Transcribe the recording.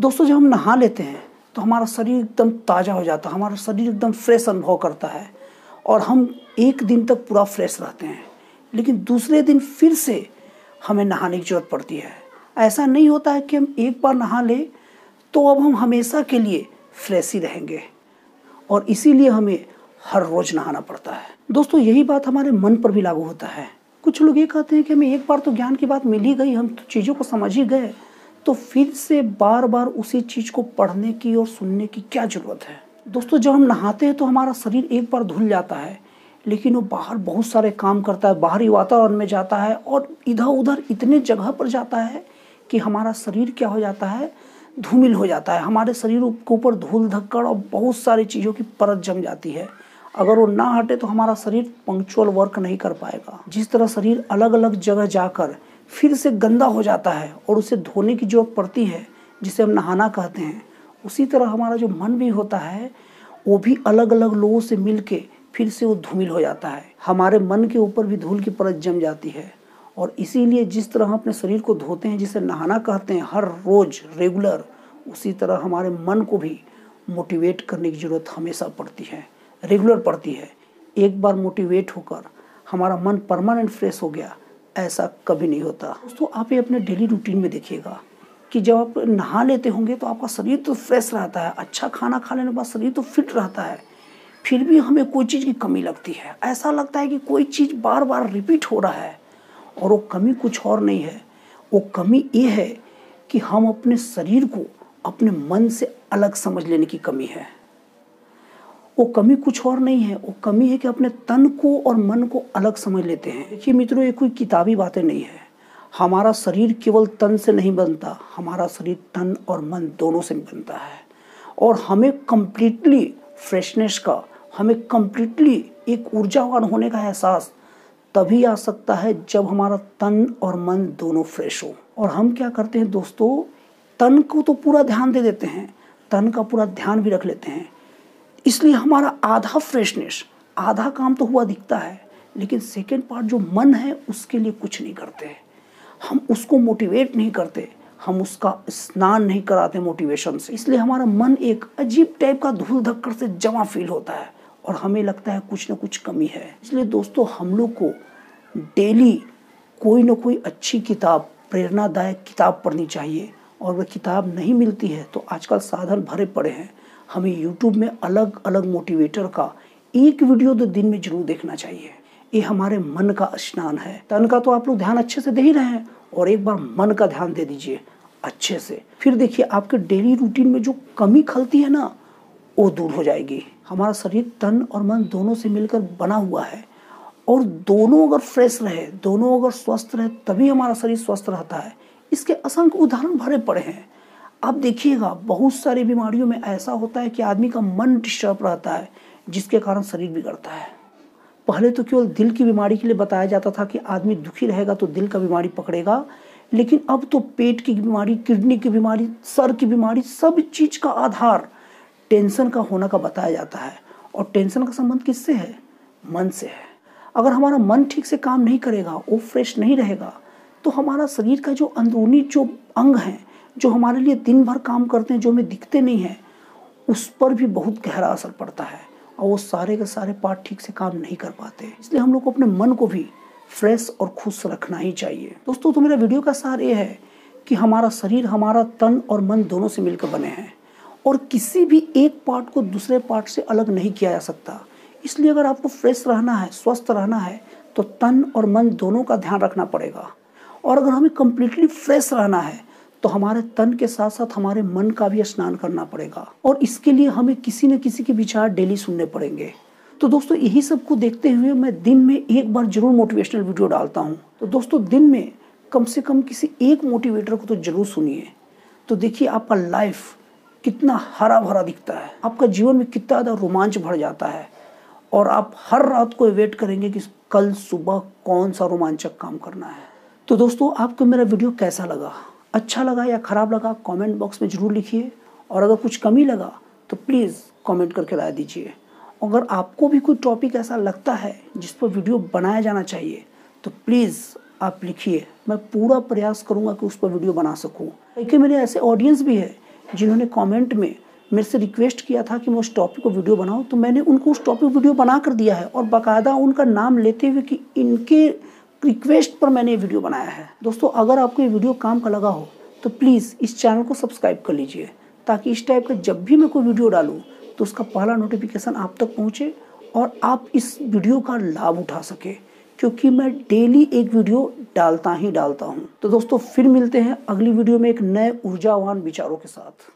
दोस्तों जब हम नहा लेते हैं तो हमारा शरीर एकदम ताज़ा हो जाता है, हमारा शरीर एकदम फ्रेश अनुभव करता है और हम एक दिन तक पूरा फ्रेश रहते हैं, लेकिन दूसरे दिन फिर से हमें नहाने की ज़रूरत पड़ती है। ऐसा नहीं होता है कि हम एक बार नहा लें तो अब हम हमेशा के लिए फ्रेश ही रहेंगे, और इसीलिए हमें हर रोज़ नहाना पड़ता है। दोस्तों यही बात हमारे मन पर भी लागू होता है। कुछ लोग ये कहते हैं कि हमें एक बार तो ज्ञान की बात मिल ही गई, हम तो चीज़ों को समझ ही गए, तो फिर से बार बार उसी चीज़ को पढ़ने की और सुनने की क्या ज़रूरत है। दोस्तों जब हम नहाते हैं तो हमारा शरीर एक बार धुल जाता है, लेकिन वो बाहर बहुत सारे काम करता है, बाहरी वातावरण में जाता है और इधर उधर इतने जगह पर जाता है कि हमारा शरीर क्या हो जाता है, धूमिल हो जाता है। हमारे शरीर के ऊपर धूल धक्कड़ और बहुत सारी चीज़ों की परत जम जाती है। अगर वो ना हटे तो हमारा शरीर पंक्चुअल वर्क नहीं कर पाएगा। जिस तरह शरीर अलग अलग जगह जाकर फिर से गंदा हो जाता है और उसे धोने की जरूरत पड़ती है, जिसे हम नहाना कहते हैं, उसी तरह हमारा जो मन भी होता है वो भी अलग अलग लोगों से मिलके फिर से वो धूमिल हो जाता है। हमारे मन के ऊपर भी धूल की परत जम जाती है, और इसीलिए जिस तरह हम अपने शरीर को धोते हैं, जिसे नहाना कहते हैं, हर रोज़ रेगुलर, उसी तरह हमारे मन को भी मोटिवेट करने की ज़रूरत हमेशा पड़ती है, रेगुलर पड़ती है। एक बार मोटिवेट होकर हमारा मन परमानेंट फ्रेश हो गया, ऐसा कभी नहीं होता। दोस्तों आप ये अपने डेली रूटीन में देखिएगा कि जब आप नहा लेते होंगे तो आपका शरीर तो फ्रेश रहता है, अच्छा खाना खा लेने के बाद शरीर तो फिट रहता है, फिर भी हमें कोई चीज़ की कमी लगती है। ऐसा लगता है कि कोई चीज़ बार बार रिपीट हो रहा है, और वो कमी कुछ और नहीं है, वो कमी ये है कि हम अपने शरीर को अपने मन से अलग समझ लेने की कमी है। वो कमी कुछ और नहीं है, वो कमी है कि अपने तन को और मन को अलग समझ लेते हैं। देखिए मित्रों, ये कोई किताबी बातें नहीं है। हमारा शरीर केवल तन से नहीं बनता, हमारा शरीर तन और मन दोनों से बनता है, और हमें कम्प्लीटली फ्रेशनेस का, हमें कम्प्लीटली एक ऊर्जावान होने का एहसास तभी आ सकता है जब हमारा तन और मन दोनों फ्रेश हो। और हम क्या करते हैं दोस्तों, तन को तो पूरा ध्यान दे देते हैं, तन का पूरा ध्यान भी रख लेते हैं, इसलिए हमारा आधा फ्रेशनेस, आधा काम तो हुआ दिखता है, लेकिन सेकेंड पार्ट जो मन है उसके लिए कुछ नहीं करते। हम उसको मोटिवेट नहीं करते, हम उसका स्नान नहीं कराते मोटिवेशन से, इसलिए हमारा मन एक अजीब टाइप का धूल धक्कड़ से जमा फील होता है और हमें लगता है कुछ ना कुछ कमी है। इसलिए दोस्तों हम लोग को डेली कोई ना कोई अच्छी किताब, प्रेरणादायक किताब पढ़नी चाहिए, और वह किताब नहीं मिलती है तो आजकल साधन भरे पड़े हैं। हमें YouTube में अलग अलग मोटिवेटर का एक वीडियो तो दिन में जरूर देखना चाहिए। ये हमारे मन का स्नान है। तन का तो आप लोग ध्यान अच्छे से दे ही रहे हैं, और एक बार मन का ध्यान दे दीजिए अच्छे से, फिर देखिए आपके डेली रूटीन में जो कमी खलती है ना, वो दूर हो जाएगी। हमारा शरीर तन और मन दोनों से मिलकर बना हुआ है, और दोनों अगर फ्रेश रहे, दोनों अगर स्वस्थ रहे, तभी हमारा शरीर स्वस्थ रहता है। इसके असंख्य उदाहरण भरे पड़े हैं। आप देखिएगा बहुत सारी बीमारियों में ऐसा होता है कि आदमी का मन डिस्टर्ब रहता है, जिसके कारण शरीर बिगड़ता है। पहले तो केवल दिल की बीमारी के लिए बताया जाता था कि आदमी दुखी रहेगा तो दिल का बीमारी पकड़ेगा, लेकिन अब तो पेट की बीमारी, किडनी की बीमारी, सर की बीमारी, सब चीज़ का आधार टेंशन का होने का बताया जाता है। और टेंशन का संबंध किससे है? मन से है। अगर हमारा मन ठीक से काम नहीं करेगा, वो फ्रेश नहीं रहेगा, तो हमारा शरीर का जो अंदरूनी जो अंग हैं, जो हमारे लिए दिन भर काम करते हैं, जो हमें दिखते नहीं हैं, उस पर भी बहुत गहरा असर पड़ता है, और वो सारे के सारे पार्ट ठीक से काम नहीं कर पाते। इसलिए हम लोग को अपने मन को भी फ्रेश और खुश रखना ही चाहिए। दोस्तों तो मेरा वीडियो का सार ये है कि हमारा शरीर, हमारा तन और मन दोनों से मिलकर बने हैं, और किसी भी एक पार्ट को दूसरे पार्ट से अलग नहीं किया जा सकता। इसलिए अगर आपको फ्रेश रहना है, स्वस्थ रहना है, तो तन और मन दोनों का ध्यान रखना पड़ेगा। और अगर हमें कम्प्लीटली फ्रेश रहना है तो हमारे तन के साथ साथ हमारे मन का भी स्नान करना पड़ेगा, और इसके लिए हमें किसी न किसी के विचार डेली सुनने पड़ेंगे। तो दोस्तों यही सब को देखते हुए मैं दिन में एक बार जरूर मोटिवेशनल वीडियो डालता हूँ, तो दोस्तों दिन में कम से कम किसी एक मोटिवेटर को तो जरूर सुनिए। तो देखिए आपका लाइफ कितना हरा भरा दिखता है, आपका जीवन में कितना ज़्यादा रोमांच भर जाता है, और आप हर रात को वेट करेंगे कि कल सुबह कौन सा रोमांचक काम करना है। तो दोस्तों आपको मेरा वीडियो कैसा लगा, अच्छा लगा या ख़राब लगा, कमेंट बॉक्स में ज़रूर लिखिए, और अगर कुछ कमी लगा तो प्लीज़ कमेंट करके राय दीजिए। अगर आपको भी कोई टॉपिक ऐसा लगता है जिस पर वीडियो बनाया जाना चाहिए तो प्लीज़ आप लिखिए, मैं पूरा प्रयास करूँगा कि उस पर वीडियो बना सकूँ। क्योंकि मेरे ऐसे ऑडियंस भी है जिन्होंने कमेंट में मेरे से रिक्वेस्ट किया था कि मैं उस टॉपिक को वीडियो बनाऊं, तो मैंने उनको उस टॉपिक वीडियो बना कर दिया है और बाकायदा उनका नाम लेते हुए कि इनके रिक्वेस्ट पर मैंने ये वीडियो बनाया है। दोस्तों, अगर आपको ये वीडियो काम का लगा हो तो प्लीज़ इस चैनल को सब्सक्राइब कर लीजिए, ताकि इस टाइप का जब भी मैं कोई वीडियो डालूँ तो उसका पहला नोटिफिकेशन आप तक पहुँचे और आप इस वीडियो का लाभ उठा सकें, क्योंकि मैं डेली एक वीडियो डालता हूँ। तो दोस्तों, फिर मिलते हैं अगली वीडियो में एक नए ऊर्जावान विचारों के साथ।